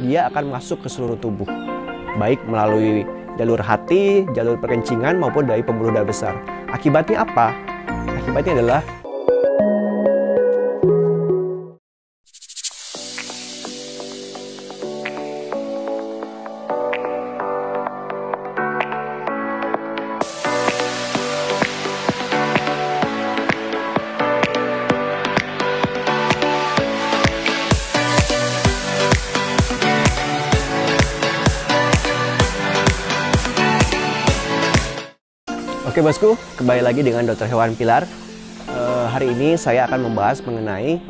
dia akan masuk ke seluruh tubuh, baik melalui jalur hati, jalur perkencingan, maupun dari pembuluh darah besar. Akibatnya apa? Akibatnya adalah Oke bosku, kembali lagi dengan Dokter Hewan Pilar. Hari ini saya akan membahas mengenai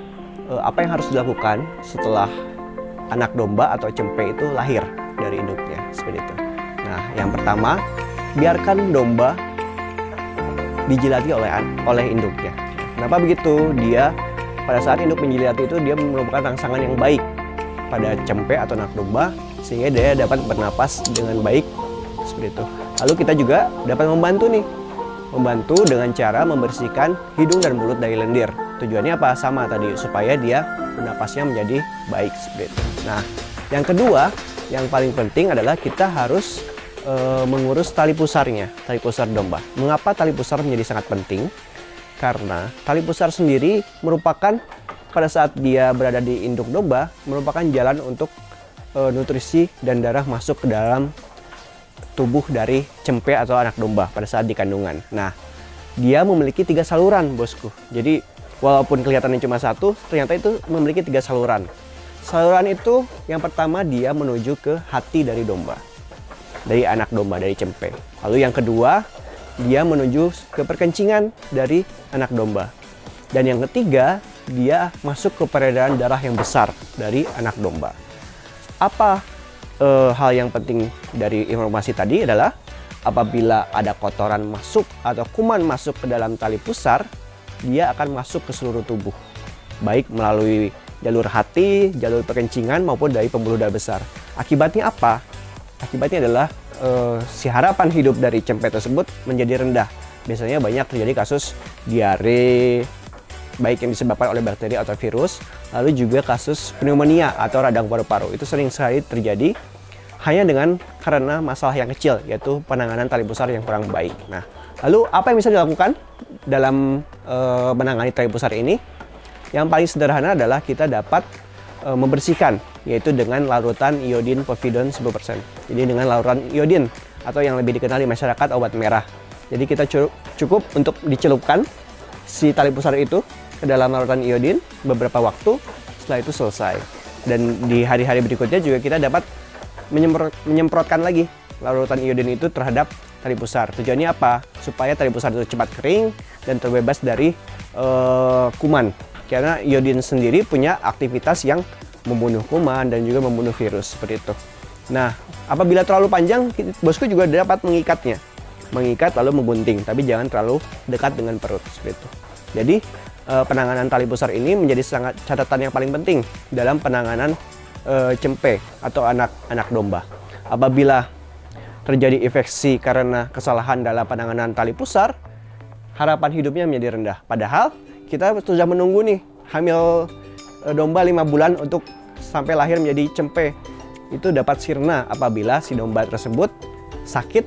apa yang harus dilakukan setelah anak domba atau cempe itu lahir dari induknya, seperti itu. Nah, yang pertama, biarkan domba dijilati oleh induknya. Kenapa begitu? Dia pada saat induk menjilati itu dia merupakan rangsangan yang baik pada cempe atau anak domba, sehingga dia dapat bernapas dengan baik, seperti itu. Lalu kita juga dapat membantu dengan cara membersihkan hidung dan mulut dari lendir. Tujuannya apa? Sama tadi, supaya dia bernapasnya menjadi baik, seperti itu. Nah, yang kedua, yang paling penting adalah kita harus mengurus tali pusarnya, tali pusar domba. Mengapa tali pusar menjadi sangat penting? Karena tali pusar sendiri merupakan, pada saat dia berada di induk domba, merupakan jalan untuk nutrisi dan darah masuk ke dalam tubuh dari cempe atau anak domba pada saat di kandungan. Nah, dia memiliki 3 saluran, bosku. Jadi, walaupun kelihatannya cuma 1, ternyata itu memiliki 3 saluran. Saluran itu, yang pertama dia menuju ke hati dari domba, dari anak domba, dari cempe. Lalu yang kedua, dia menuju ke perkencingan dari anak domba. Dan yang ketiga, dia masuk ke peredaran darah yang besar dari anak domba. Apa hal yang penting dari informasi tadi adalah apabila ada kotoran masuk atau kuman masuk ke dalam tali pusar, dia akan masuk ke seluruh tubuh, baik melalui jalur hati, jalur perkencingan, maupun dari pembuluh darah besar. Akibatnya apa? Akibatnya adalah si harapan hidup dari cempe tersebut menjadi rendah. Biasanya banyak terjadi kasus diare, baik yang disebabkan oleh bakteri atau virus, lalu juga kasus pneumonia atau radang paru-paru. Itu sering sekali terjadi hanya karena masalah yang kecil, yaitu penanganan tali pusar yang kurang baik. Nah, lalu apa yang bisa dilakukan dalam menangani tali pusar ini? Yang paling sederhana adalah kita dapat membersihkan, yaitu dengan larutan iodine povidone 10%. Jadi dengan larutan iodine atau yang lebih dikenal di masyarakat obat merah. Jadi kita cukup untuk dicelupkan si tali pusar itu ke dalam larutan iodin beberapa waktu, setelah itu selesai. Dan di hari-hari berikutnya juga kita dapat menyemprotkan lagi larutan iodin itu terhadap tali pusar. Tujuannya apa? Supaya tali pusar itu cepat kering dan terbebas dari kuman. Karena iodin sendiri punya aktivitas yang membunuh kuman dan juga membunuh virus, seperti itu. Nah, apabila terlalu panjang, bosku juga dapat mengikatnya. Mengikat lalu menggunting, tapi jangan terlalu dekat dengan perut, seperti itu. Jadi penanganan tali pusar ini menjadi sangat catatan yang paling penting dalam penanganan cempe atau anak domba. Apabila terjadi infeksi karena kesalahan dalam penanganan tali pusar, harapan hidupnya menjadi rendah. Padahal kita sudah menunggu nih hamil domba 5 bulan untuk sampai lahir menjadi cempe. Itu dapat sirna apabila si domba tersebut sakit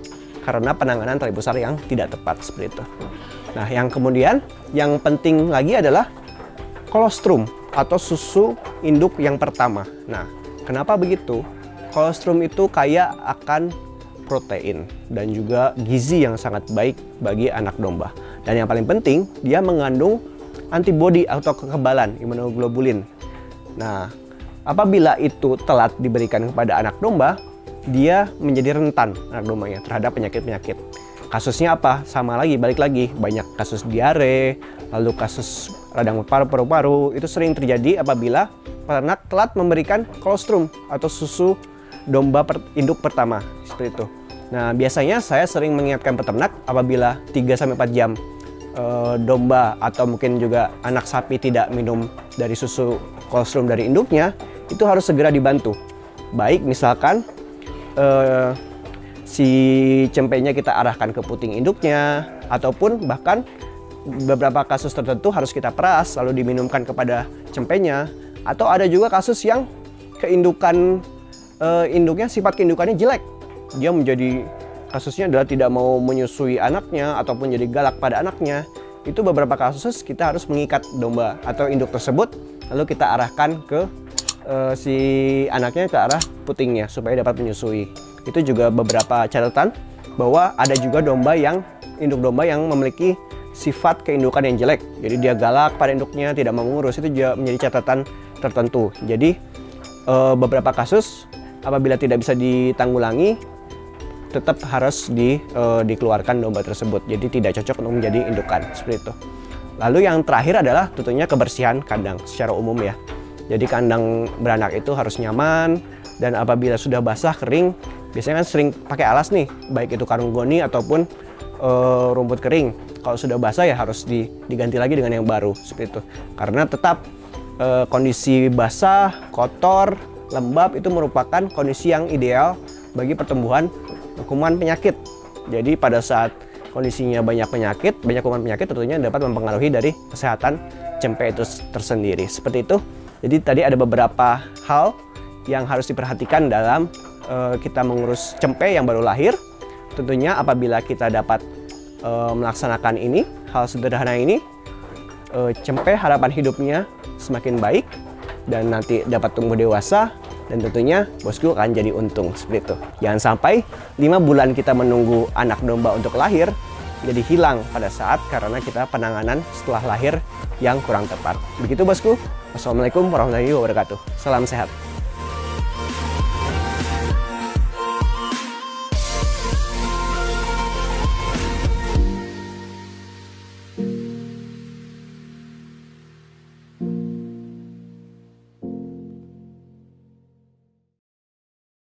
karena penanganan tali pusar yang tidak tepat, seperti itu. Nah, yang kemudian yang penting lagi adalah kolostrum atau susu induk yang pertama. Nah, kenapa begitu? Kolostrum itu kaya akan protein dan juga gizi yang sangat baik bagi anak domba. Dan yang paling penting, dia mengandung antibodi atau kekebalan imunoglobulin. Nah, apabila itu telat diberikan kepada anak domba, dia menjadi rentan anak dombanya terhadap penyakit-penyakit. Kasusnya apa? Sama lagi, balik lagi. Banyak kasus diare, lalu kasus radang paru-paru. Itu sering terjadi apabila peternak telat memberikan kolostrum atau susu domba induk pertama, seperti itu. Nah, biasanya saya sering mengingatkan peternak apabila 3-4 jam domba atau mungkin juga anak sapi tidak minum dari susu kolostrum dari induknya, itu harus segera dibantu. Baik, misalkan si cempenya kita arahkan ke puting induknya, ataupun bahkan beberapa kasus tertentu harus kita peras lalu diminumkan kepada cempenya, atau ada juga kasus yang keindukan induknya sifat keindukannya jelek. Dia menjadi kasusnya adalah tidak mau menyusui anaknya ataupun jadi galak pada anaknya. Itu beberapa kasus kita harus mengikat domba atau induk tersebut, lalu kita arahkan ke si anaknya ke arah putingnya supaya dapat menyusui. Itu juga beberapa catatan bahwa ada juga domba yang induk domba yang memiliki sifat keindukan yang jelek. Jadi dia galak pada induknya, tidak mau mengurus, itu juga menjadi catatan tertentu. Jadi beberapa kasus apabila tidak bisa ditanggulangi tetap harus dikeluarkan domba tersebut. Jadi tidak cocok untuk menjadi indukan seperti itu. Lalu yang terakhir adalah tentunya kebersihan kandang secara umum ya. Jadi kandang beranak itu harus nyaman, dan apabila sudah basah kering, biasanya kan sering pakai alas nih, baik itu karung goni ataupun rumput kering. Kalau sudah basah ya harus diganti lagi dengan yang baru seperti itu. Karena tetap kondisi basah, kotor, lembab itu merupakan kondisi yang ideal bagi pertumbuhan kuman penyakit. Jadi pada saat kondisinya banyak penyakit, banyak kuman penyakit, tentunya dapat mempengaruhi dari kesehatan cempe itu tersendiri. Seperti itu. Jadi tadi ada beberapa hal yang harus diperhatikan dalam kita mengurus cempe yang baru lahir. Tentunya apabila kita dapat melaksanakan ini, hal sederhana ini, cempe harapan hidupnya semakin baik dan nanti dapat tumbuh dewasa. Dan tentunya bosku akan jadi untung seperti itu. Jangan sampai 5 bulan kita menunggu anak domba untuk lahir jadi hilang pada saat karena kita penanganan setelah lahir yang kurang tepat. Begitu bosku. Wassalamualaikum warahmatullahi wabarakatuh. Salam sehat.